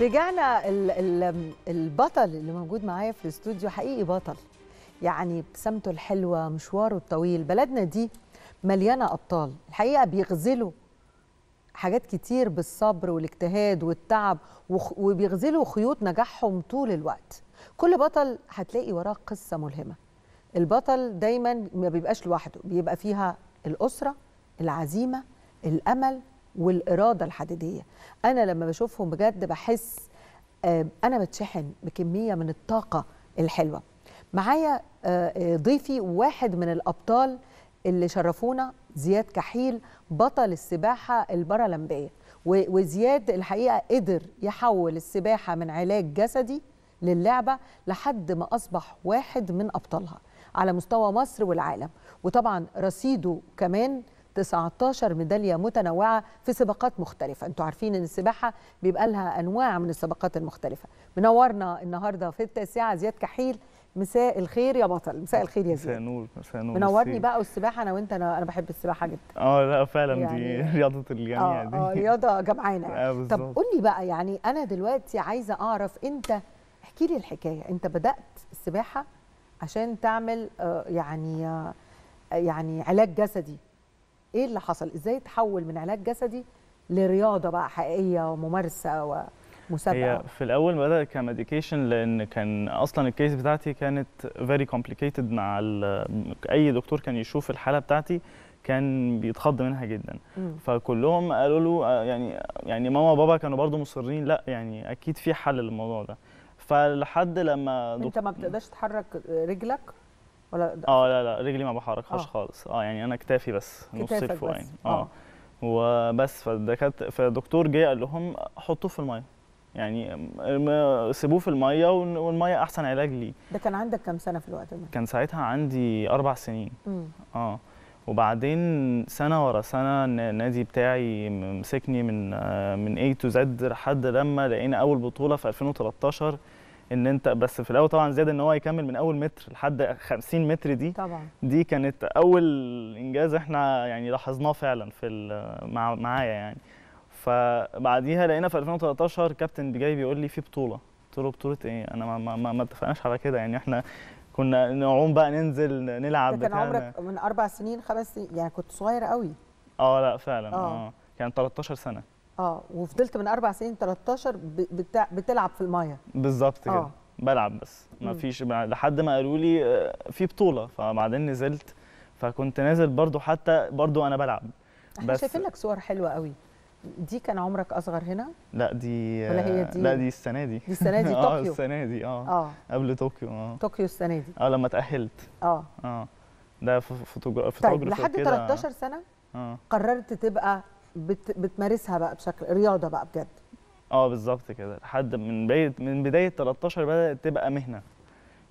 رجعنا. البطل اللي موجود معايا في الاستوديو حقيقي بطل، يعني ابتسامته الحلوه، مشواره الطويل. بلدنا دي مليانه ابطال الحقيقه، بيغزلوا حاجات كتير بالصبر والاجتهاد والتعب، وبيغزلوا خيوط نجاحهم طول الوقت. كل بطل هتلاقي وراه قصه ملهمه. البطل دايما ما بيبقاش لوحده، بيبقى فيها الاسره، العزيمه، الامل والاراده الحديديه. انا لما بشوفهم بجد بحس انا بتشحن بكميه من الطاقه الحلوه. معايا ضيفي واحد من الابطال اللي شرفونا، زياد كحيل، بطل السباحه البارالمبيه. وزياد الحقيقه قدر يحول السباحه من علاج جسدي للعبه لحد ما اصبح واحد من ابطالها على مستوى مصر والعالم. وطبعا رصيده كمان 19 ميداليه متنوعه في سباقات مختلفه. انتوا عارفين ان السباحه بيبقى لها انواع من السباقات المختلفه. منورنا النهارده في التاسعه زياد كحيل، مساء الخير يا بطل. مساء الخير يا زياد. مساء النور. مساء النور. منورني بقى. والسباحه انا وانت، انا بحب السباحه جدا. لا فعلا يعني دي رياضه الجميع، دي رياضه جمعانه. طب قول لي بقى، يعني انا دلوقتي عايزه اعرف، انت احكي لي الحكايه. انت بدات السباحه عشان تعمل يعني علاج جسدي. ايه اللي حصل؟ ازاي تحول من علاج جسدي لرياضه بقى حقيقيه وممارسه ومسابقه؟ هي في الاول بدات كمديكيشن، لان كان اصلا الكيس بتاعتي كانت فيري كومبليكيتد. مع اي دكتور كان يشوف الحاله بتاعتي كان بيتخض منها جدا. فكلهم قالوا له يعني ماما وبابا كانوا برضو مصرين، لا يعني اكيد في حل للموضوع ده. فلحد لما انت ما بتقدرش تحرك رجلك ولا لا رجلي ما بحركهاش خالص. يعني انا اكتافي بس، نص فوق يعني وبس. فالدكتور جه قال لهم حطوه في الميه، يعني سيبوه في الميه، والميه احسن علاج ليه. ده كان عندك كام سنه في الوقت ده؟ كان ساعتها عندي 4 سنين. وبعدين سنه ورا سنه النادي بتاعي مسكني من A to Z، لحد لما لقينا اول بطوله في 2013. ان انت بس في الاول طبعا زياد ان هو يكمل من اول متر لحد 50 متر، دي طبعا دي كانت اول انجاز احنا يعني لاحظناه فعلا معايا يعني. فبعديها لقينا في 2013 كابتن جاي بيقول لي في بطوله. قلت له بطوله ايه؟ انا ما اتفقناش على كده، يعني احنا كنا نعوم بقى ننزل نلعب. كان عمرك من 4 سنين 5 سنين يعني، كنت صغير قوي. لا فعلا كان 13 سنه. وفضلت من 4 سنين 13 بتلعب في المايه بالظبط كده. بلعب بس ما فيش، لحد ما قالوا لي في بطوله. فبعدين نزلت، فكنت نازل برضو انا بلعب. احنا شايفين لك صور حلوه قوي. دي كان عمرك اصغر هنا؟ لا دي ولا هي دي؟ لا دي السنه دي. دي السنه دي طوكيو. السنه دي قبل طوكيو. طوكيو السنه دي. لما تاهلت. ده فوتوجرافي. طيب لحد 13 سنه قررت تبقى بتمارسها بقى بشكل رياضه بقى بجد. بالظبط كده. لحد من بدايه 13 بدات تبقى مهنه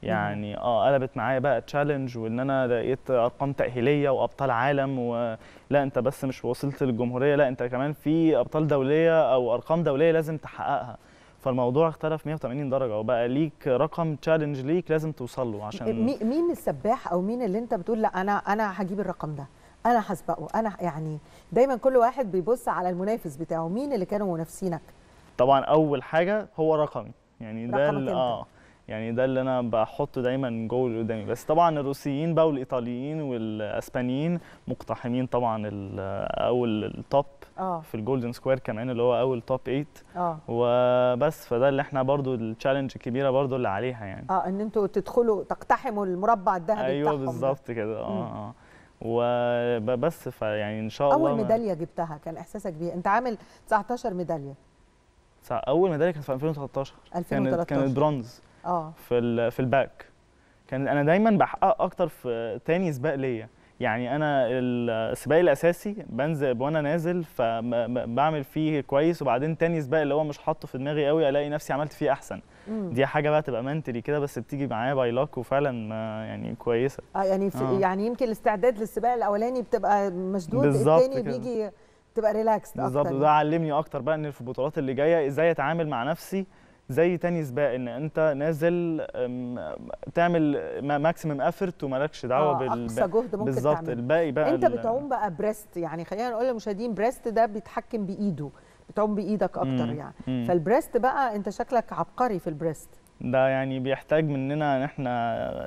يعني. قلبت معايا بقى تشالنج، وان انا لقيت ارقام تاهيليه وابطال عالم، ولا انت بس مش وصلت للجمهوريه، لا انت كمان في ابطال دوليه او ارقام دوليه لازم تحققها. فالموضوع اختلف 180 درجه، وبقى ليك رقم تشالنج ليك لازم توصل له. عشان مين السباح او مين اللي انت بتقول لا انا هجيب الرقم ده، انا هسبقه، انا يعني دايما كل واحد بيبص على المنافس بتاعه. مين اللي كانوا منافسينك؟ طبعا اول حاجه هو رقمي، يعني ده اللي يعني ده اللي انا بحطه دايما جول قدامي. بس طبعا الروسيين بقى والايطاليين والاسبانيين مقتحمين طبعا اول التوب في الجولدن سكوير كمان، اللي هو اول توب 8. وبس. فده اللي احنا برضو التشالنج الكبيره برضو اللي عليها يعني. ان انتوا تدخلوا تقتحموا المربع الذهبي. ايوه بالظبط كده. وبس. فيعني ان شاء الله. اول ميداليه جبتها كان احساسك بيها؟ انت عامل 19 ميداليه. اول ميداليه كانت في 2013. كانت برونز في الباك. كان انا دايما بحقق اكتر في تاني سباق ليا، يعني انا السباق الاساسي بنزل وانا نازل فبعمل فيه كويس، وبعدين تاني سباق اللي هو مش حاطه في دماغي قوي الاقي نفسي عملت فيه احسن. دي حاجه بقى تبقى منتلي كده، بس بتيجي معايا باي لاك، وفعلا يعني كويسه. يعني يمكن الاستعداد للسباق الاولاني بتبقى مشدود، الثاني بيجي بتبقى ريلاكس اكتر. بالظبط. وده علمني اكتر بقى ان في البطولات اللي جايه ازاي اتعامل مع نفسي زي تاني سباق، ان انت نازل تعمل ماكسيمم افورت ومالكش دعوه اقصى جهد ممكن. بالظبط. الباقي بقى انت بتعوم بقى بريست، يعني خلينا نقول للمشاهدين بريست ده بيتحكم بايده، بتعوم بايدك اكتر يعني. فالبريست بقى انت شكلك عبقري في البريست ده، يعني بيحتاج مننا ان احنا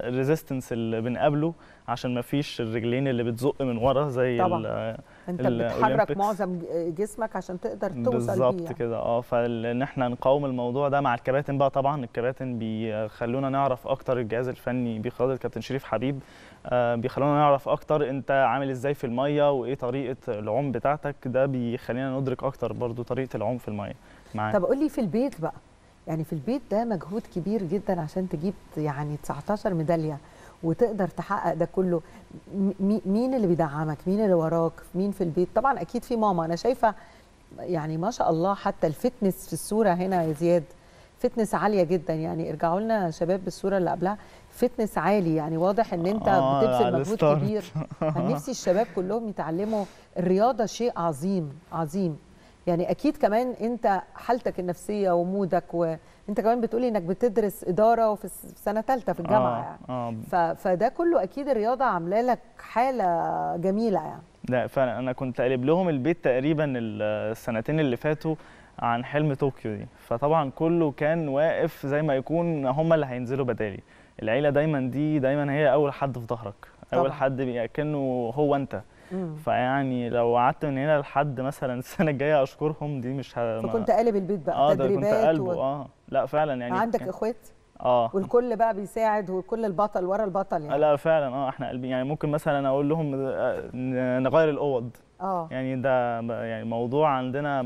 الريزيستنس اللي بنقابله عشان ما فيش الرجلين اللي بتزق من ورا زي طبعا انت بتحرك معظم جسمك عشان تقدر توصل بيه بالظبط يعني. كده فان احنا نقاوم الموضوع ده مع الكباتن بقى. طبعا الكباتن بيخلونا نعرف اكتر، الجهاز الفني بقياده الكابتن شريف حبيب بيخلونا نعرف اكتر انت عامل ازاي في الميه وايه طريقه العوم بتاعتك، ده بيخلينا ندرك اكتر برضو طريقه العوم في الميه معاك. طب قول لي في البيت بقى، يعني في البيت ده مجهود كبير جدا عشان تجيب يعني 19 ميداليه وتقدر تحقق ده كله، مين اللي بيدعمك؟ مين اللي وراك؟ مين في البيت؟ طبعا اكيد في ماما، انا شايفه يعني ما شاء الله حتى الفتنس في الصوره هنا يا زياد فتنس عاليه جدا يعني. ارجعوا لنا شباب بالصوره اللي قبلها، فتنس عالي يعني، واضح ان انت بتبذل مجهود كبير. انا نفسي الشباب كلهم يتعلموا الرياضه، شيء عظيم عظيم يعني. اكيد كمان انت حالتك النفسيه ومودك، وانت كمان بتقولي انك بتدرس اداره وفي سنه ثالثه في الجامعه يعني فده كله اكيد الرياضه عامله لك حاله جميله يعني. لا فعلا انا كنت قالب لهم البيت تقريبا السنتين اللي فاتوا عن حلم طوكيو دي، فطبعا كله كان واقف زي ما يكون هم اللي هينزلوا بدالي. العيله دايما دايما هي اول حد في ظهرك، اول حد كأنه هو انت. فيعني لو قعدت من هنا لحد مثلا السنه الجايه اشكرهم دي مش فكنت قالب البيت بقى تدريبات كنت قلبه لا فعلا يعني عندك اخوات والكل بقى بيساعد وكل البطل ورا البطل يعني. لا فعلا احنا قلبين يعني، ممكن مثلا اقول لهم نغير الاوض يعني، ده يعني موضوع عندنا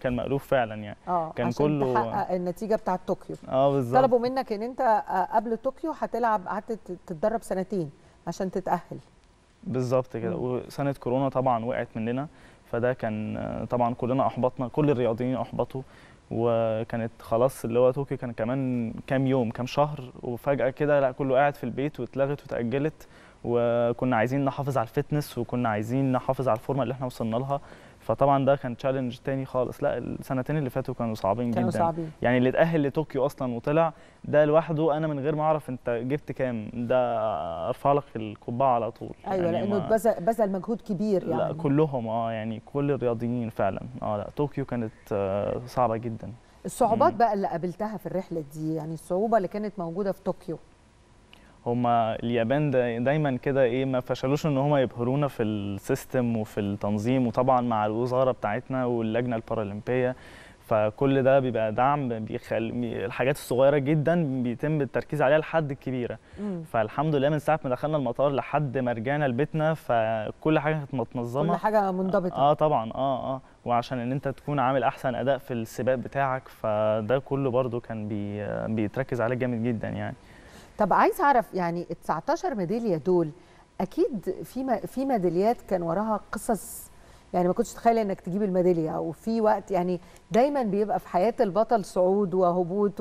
كان مألوف فعلا يعني كان عشان كله تحقق النتيجه بتاعه طوكيو. بالظبط طلبوا منك ان انت قبل طوكيو هتلعب، قعدت تتدرب سنتين عشان تتأهل بالظبط كده. وسنه كورونا طبعا وقعت مننا، فده كان طبعا كلنا احبطنا، كل الرياضيين احبطوا، وكانت خلاص اللي هو طوكيو كان كمان كام يوم كام شهر، وفجاه كده لا كله قاعد في البيت واتلغت وتاجلت. وكنا عايزين نحافظ على الفتنس وكنا عايزين نحافظ على الفورمه اللي احنا وصلنا لها، فطبعا ده كان تشالنج تاني خالص. لا السنتين اللي فاتوا كانوا صعبين جدا يعني. اللي اتأهل لطوكيو اصلا وطلع ده لوحده، انا من غير ما اعرف انت جبت كام، ده ارفع لك القبعه على طول. ايوه يعني لانه بذل مجهود كبير يعني. لا كلهم يعني كل الرياضيين فعلا لا طوكيو كانت صعبه جدا. الصعوبات بقى اللي قابلتها في الرحله دي، يعني الصعوبه اللي كانت موجوده في طوكيو. هما اليابان دايما كده ما فشلوش ان هما يبهرونا في السيستم وفي التنظيم، وطبعا مع الوزاره بتاعتنا واللجنه البارالمبيه، فكل ده بيبقى دعم، الحاجات الصغيره جدا بيتم التركيز عليها لحد الكبيره. فالحمد لله من ساعه ما دخلنا المطار لحد ما رجعنا لبيتنا فكل حاجه كانت متنظمه، كل حاجه منضبطه. طبعا وعشان ان انت تكون عامل احسن اداء في السباق بتاعك، فده كله برده كان بيتركز عليه جامد جدا يعني. طب عايز اعرف يعني ال 19 ميداليه دول اكيد في ميداليات كان وراها قصص، يعني ما كنتش تتخيل انك تجيب الميداليه، وفي وقت يعني دايما بيبقى في حياه البطل صعود وهبوط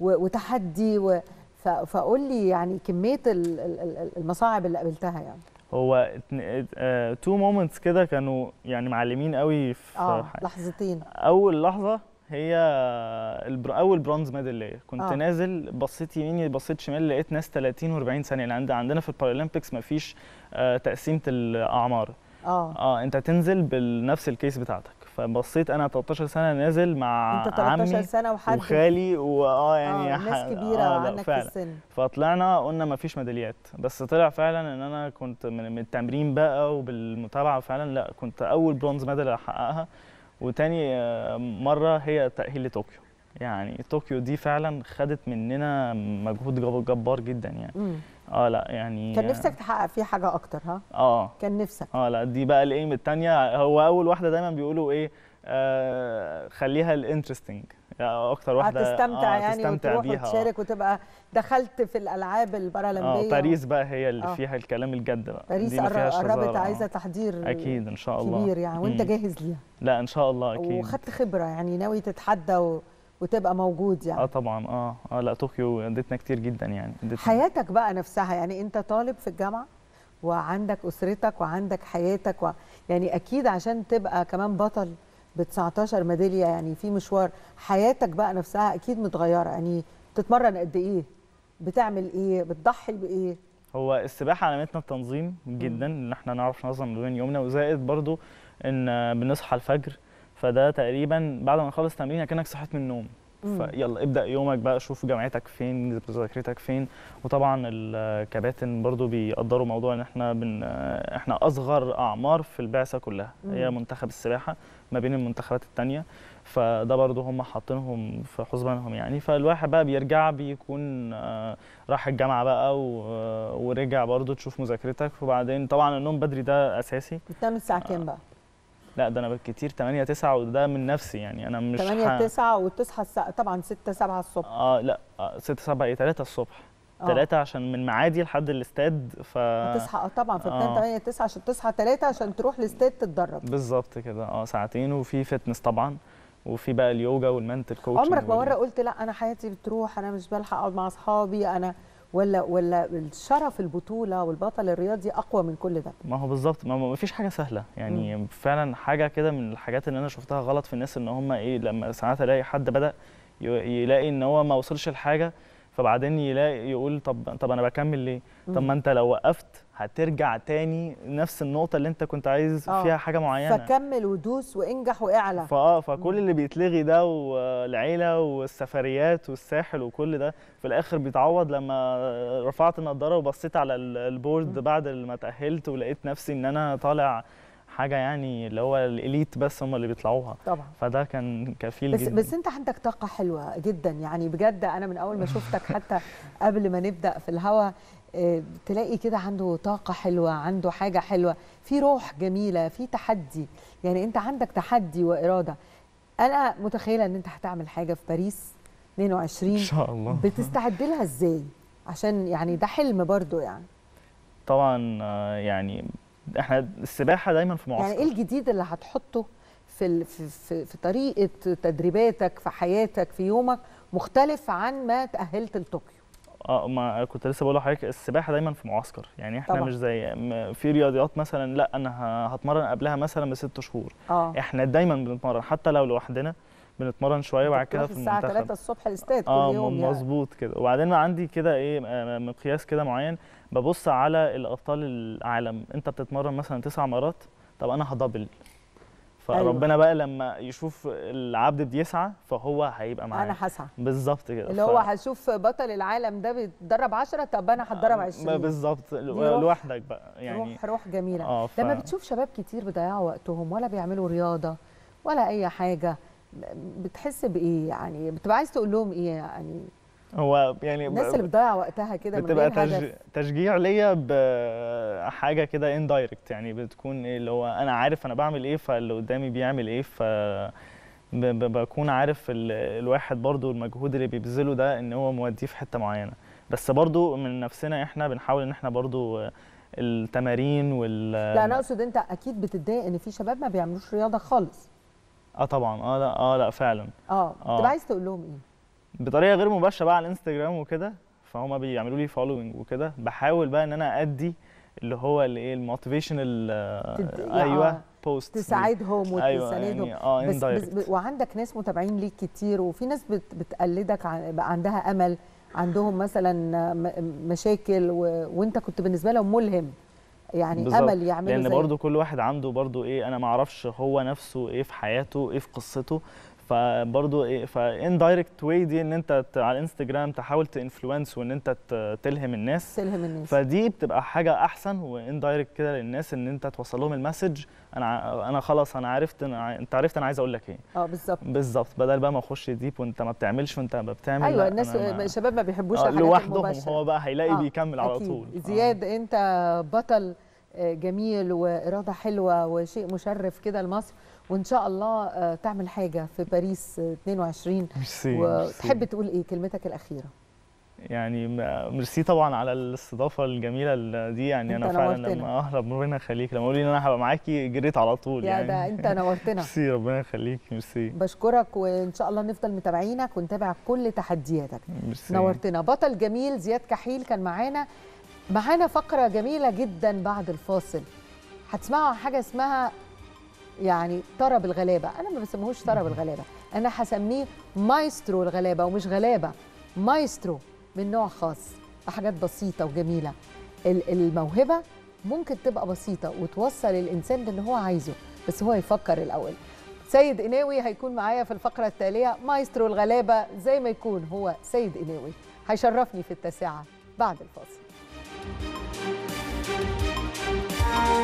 وتحدي فقول لي يعني كميه المصاعب اللي قابلتها يعني. هو تو مومنتس كده كانوا يعني معلمين قوي في لحظتين. اول لحظه هي اول برونز ميدال ليا، كنت نازل بصيت يميني بصيت شمال لقيت ناس 30 و40 سنه، لان عندنا في البارالمبيكس ما فيش تقسيمه الاعمار. انت تنزل بنفس الكيس بتاعتك، فبصيت انا 13 سنه نازل مع انت 13 عمي سنة وخالي يعني ناس كبيره عنك في السن. فطلعنا قلنا ما فيش ميداليات، بس طلع فعلا ان انا كنت من التمرين بقى وبالمتابعه فعلا لا كنت اول برونز ميدال احققها. وتاني مرة هي تأهيل لطوكيو، يعني طوكيو دي فعلا خدت مننا مجهود جبار جدا يعني. لا يعني كان نفسك تحقق فيه حاجة أكتر ها؟ كان نفسك. لا دي بقى الإيم التانية، هو أول واحدة دايما بيقولوا إيه خليها الانترستنج اكتر واحده هتستمتع يعني وتروح بيها وتشارك وتبقى دخلت في الالعاب البارالمبيه. باريس بقى هي اللي فيها الكلام الجد بقى، باريس دي قربت عايزه تحضير اكيد ان شاء الله كبير يعني، وانت جاهز ليها. لا ان شاء الله اكيد، وخدت خبره يعني ناوي تتحدى وتبقى موجود يعني. طبعا لا طوكيو ادتنا كتير جدا يعني. حياتك بقى نفسها يعني انت طالب في الجامعه وعندك اسرتك وعندك حياتك يعني اكيد عشان تبقى كمان بطل ب 19 ميداليه يعني في مشوار حياتك بقى نفسها اكيد متغيره يعني. بتتمرن قد ايه؟ بتعمل ايه؟ بتضحي بايه؟ هو السباحه علمتنا التنظيم جدا، ان احنا نعرف ننظم يومنا، وزائد برضو ان بنصحى الفجر فده تقريبا بعد ما نخلص تمرين اكنك صحيت من النوم. فيلا ابدا يومك بقى، شوف جامعتك فين، مذاكرتك فين. وطبعا الكباتن برضو بيقدروا موضوع ان احنا اصغر اعمار في البعثه كلها، هي منتخب السباحه ما بين المنتخبات الثانيه، فده برضو هم حاطينهم في حسبانهم يعني. فالواحد بقى بيرجع بيكون راح الجامعه بقى ورجع برضو تشوف مذاكرتك. وبعدين طبعا النوم بدري ده اساسي. بتنام الساعه كام بقى؟ لا ده انا بالكتير 8 9 وده من نفسي يعني، انا مش 8 9 وتصحى طبعا 6 7 الصبح. لا 6 7 ايه 3 الصبح 3 عشان من معادي لحد الاستاد. ف هتصحى طبعا في 8 9 عشان تصحى 3 عشان تروح الاستاد تتدرب بالظبط كده. ساعتين، وفي فتنس طبعا، وفي بقى اليوجا والمنتل كوتشنج. عمرك ما مره قلت لا انا حياتي بتروح، انا مش بلحق اقعد مع اصحابي، انا ولا الشرف البطوله والبطل الرياضي اقوى من كل ده؟ ما هو بالظبط، ما فيش حاجه سهله يعني. فعلا حاجه كده من الحاجات اللي انا شفتها غلط في الناس ان هم ايه، لما ساعات الاقي حد بدا يلاقي ان هو ما وصلش لحاجه، فبعدين يلاقي يقول طب انا بكمل ليه؟ طب ما انت لو وقفت هترجع تاني نفس النقطه اللي انت كنت عايز فيها حاجه معينه، فكمل ودوس وانجح واعلى. فكل اللي بيتلغي ده والعيله والسفريات والساحل وكل ده في الاخر بيتعوض لما رفعت النضاره وبصيت على البورد بعد ما تاهلت ولقيت نفسي ان انا طالع حاجه يعني اللي هو الاليت بس هم اللي بيطلعوها طبعا. فده كان كفيل بس جدا. بس انت عندك طاقه حلوه جدا يعني بجد. انا من اول ما شفتك حتى قبل ما نبدا في الهوا تلاقي كده عنده طاقه حلوه، عنده حاجه حلوه، في روح جميله، في تحدي يعني. انت عندك تحدي واراده. انا متخيله ان انت هتعمل حاجه في باريس 22 ان شاء الله. بتستعد لها ازاي؟ عشان يعني ده حلم برضه يعني. طبعا يعني احنا السباحه دايما في معسكر. يعني ايه الجديد اللي هتحطه في طريقه تدريباتك، في حياتك، في يومك، مختلف عن ما تاهلت لطوكيو؟ ما كنت لسه بقول لحضرتك، السباحه دايما في معسكر يعني. احنا طبعًا مش زي في رياضيات مثلا لا انا هتمرن قبلها مثلا بست شهور. احنا دايما بنتمرن حتى لو لوحدنا، بنتمرن شويه وبعد كده في المنتخب. الساعه 3 الصبح الاستاد كل يوم. مظبوط يعني. كده. وبعدين عندي كده ايه مقياس كده معين، ببص على الابطال العالم. انت بتتمرن مثلا 9 مرات، طب انا هدبل. فربنا بقى لما يشوف العبد بيسعى فهو هيبقى معايا، انا هسعى بالظبط كده. اللي هو هشوف بطل العالم ده بيتدرب 10، طب انا هتدرب 20 بالظبط لوحدك بقى يعني. روح جميله. لما بتشوف شباب كتير بيضيعوا وقتهم ولا بيعملوا رياضه ولا اي حاجه، بتحس بايه يعني؟ بتبقى عايز تقول لهم ايه يعني؟ هو يعني الناس اللي بتضيع وقتها كده بتبقى تشجيع ليا بحاجه كده اندايركت يعني. بتكون ايه اللي هو انا عارف انا بعمل ايه، فاللي قدامي بيعمل ايه، ف بكون عارف الواحد برضو المجهود اللي بيبذله ده ان هو موديه في حته معينه. بس برضو من نفسنا احنا بنحاول ان احنا برضو التمارين لا انا اقصد انت اكيد بتتضايق ان في شباب ما بيعملوش رياضه خالص. طبعا. لا لا فعلا. بتبقى عايز تقول لهم ايه؟ بطريقه غير مباشره بقى على الانستجرام وكده، فهم بيعملوا لي فولوينج وكده، بحاول بقى ان انا ادي اللي هو الايه الموتيفيشنال بوست تساعدهم وتساندهم يعني. بس وعندك ناس متابعين ليك كتير، وفي ناس بتقلدك عندها امل، عندهم مثلا مشاكل وانت كنت بالنسبه لهم ملهم يعني، امل يعملوا زي لان برضو كل واحد عنده برضو ايه، انا ما اعرفش هو نفسه ايه في حياته، ايه في قصته. فبرضه ايه فاندايركت واي دي ان انت على الانستجرام تحاول تانفلونس وان انت تلهم الناس. فدي بتبقى حاجه احسن واندايركت كده للناس ان انت توصل لهم المسج. انا خلاص انا عرفت، انت عرفت انا عايز اقول لك ايه. بالظبط. بدل بقى ما اخش ديب وانت ما بتعملش وانت ما بتعمل. ايوه الناس الشباب ما بيحبوش الحاجات لوحدهم المباشرة. هو بقى هيلاقي بيكمل على طول. زياد انت بطل جميل واراده حلوه وشيء مشرف كده لمصر، وان شاء الله تعمل حاجه في باريس 22. وتحب تقول ايه كلمتك الاخيره يعني؟ ميرسي طبعا على الاستضافه الجميله دي يعني. انا فعلا لما ربنا يخليك، لما قولي ان انا هبقى معاكي جريت على طول يعني. ده انت نورتنا. ميرسي ربنا يخليك. ميرسي. بشكرك، وان شاء الله نفضل متابعينك ونتابع كل تحدياتك. ميرسي. نورتنا. بطل جميل زياد كحيل كان معانا فقره جميله جدا بعد الفاصل. هتسمعوا حاجه اسمها يعني طرب الغلابه. انا ما بسميهوش طرب الغلابه، انا هسميه مايسترو الغلابه، ومش غلابه، مايسترو من نوع خاص بحاجات بسيطه وجميله. الموهبه ممكن تبقى بسيطه وتوصل الانسان للي هو عايزه، بس هو يفكر الاول. سيد قناوي هيكون معايا في الفقرة التالية. مايسترو الغلابة زي ما يكون هو سيد قناوي هيشرفني في التاسعة بعد الفاصل.